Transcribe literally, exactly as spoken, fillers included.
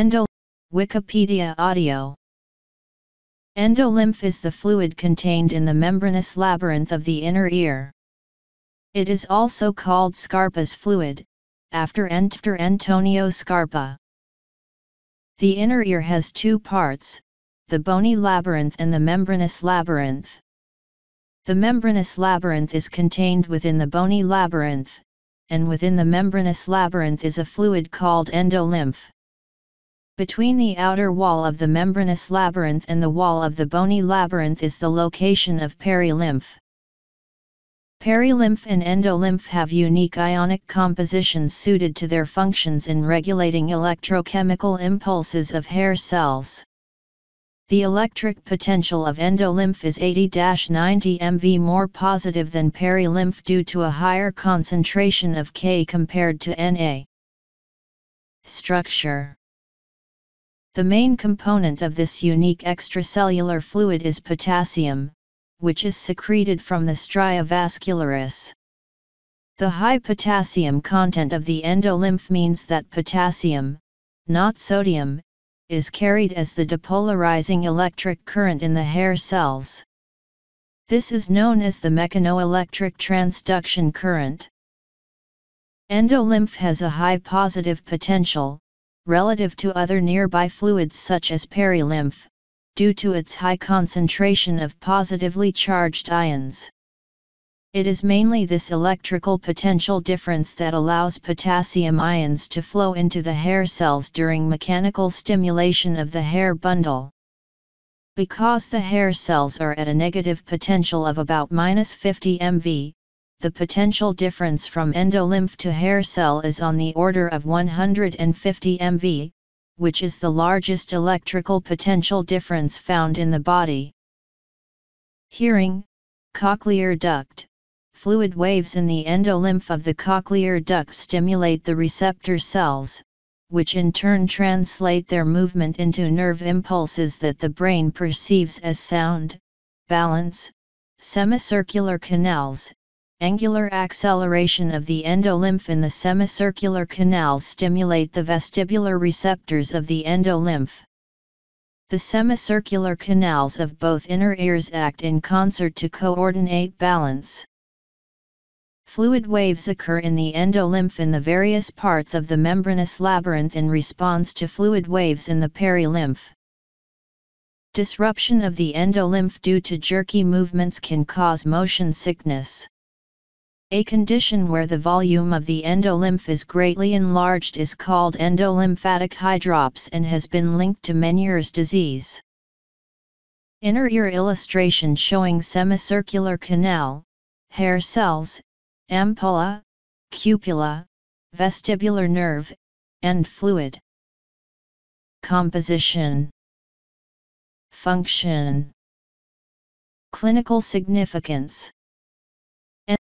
Endo, Wikipedia Audio. Endolymph is the fluid contained in the membranous labyrinth of the inner ear. It is also called Scarpa's fluid, after Doctor Antonio Scarpa. The inner ear has two parts, the bony labyrinth and the membranous labyrinth. The membranous labyrinth is contained within the bony labyrinth, and within the membranous labyrinth is a fluid called endolymph. Between the outer wall of the membranous labyrinth and the wall of the bony labyrinth is the location of perilymph. Perilymph and endolymph have unique ionic compositions suited to their functions in regulating electrochemical impulses of hair cells. The electric potential of endolymph is eighty to ninety millivolts more positive than perilymph due to a higher concentration of K compared to Na. Structure. The main component of this unique extracellular fluid is potassium, which is secreted from the stria vascularis. The high potassium content of the endolymph means that potassium, not sodium, is carried as the depolarizing electric current in the hair cells. This is known as the mechanoelectric transduction current. Endolymph has a high positive potential, relative to other nearby fluids such as perilymph, due to its high concentration of positively charged ions. It is mainly this electrical potential difference that allows potassium ions to flow into the hair cells during mechanical stimulation of the hair bundle. Because the hair cells are at a negative potential of about minus fifty millivolts, the potential difference from endolymph to hair cell is on the order of one hundred fifty millivolts, which is the largest electrical potential difference found in the body. Hearing, cochlear duct. Fluid waves in the endolymph of the cochlear duct stimulate the receptor cells, which in turn translate their movement into nerve impulses that the brain perceives as sound, balance, semicircular canals. Angular acceleration of the endolymph in the semicircular canals stimulate the vestibular receptors of the endolymph. The semicircular canals of both inner ears act in concert to coordinate balance. Fluid waves occur in the endolymph in the various parts of the membranous labyrinth in response to fluid waves in the perilymph. Disruption of the endolymph due to jerky movements can cause motion sickness. A condition where the volume of the endolymph is greatly enlarged is called endolymphatic hydrops and has been linked to Meniere's disease. Inner ear illustration showing semicircular canal, hair cells, ampulla, cupula, vestibular nerve, and fluid. Composition. Function. Clinical significance.